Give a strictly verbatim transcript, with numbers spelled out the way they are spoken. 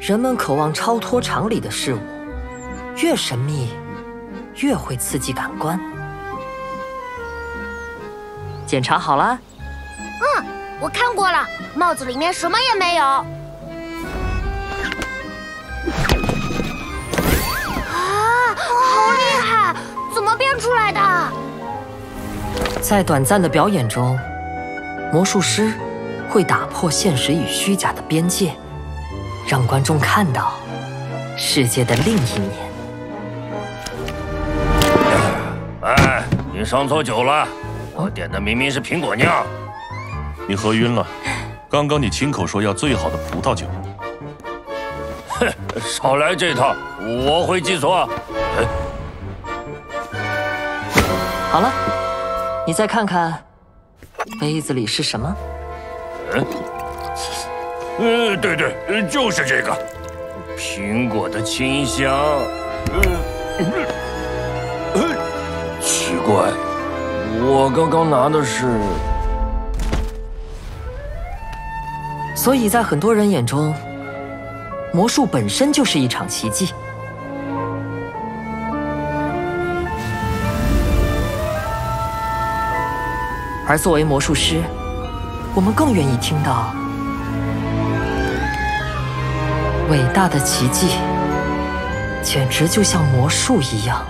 人们渴望超脱常理的事物，越神秘，越会刺激感官。检查好了？嗯，我看过了，帽子里面什么也没有。啊！好厉害！怎么变出来的？在短暂的表演中，魔术师会打破现实与虚假的边界。 让观众看到世界的另一面。哎，你上错酒了，我点的明明是苹果酿。你喝晕了，刚刚你亲口说要最好的葡萄酒。哼，少来这套，我会记错。哎，好了，你再看看杯子里是什么。嗯。 呃，对对，就是这个，苹果的清香。呃，呃，奇怪，我刚刚拿的是……所以在很多人眼中，魔术本身就是一场奇迹。而作为魔术师，我们更愿意听到。 伟大的奇迹，简直就像魔术一样。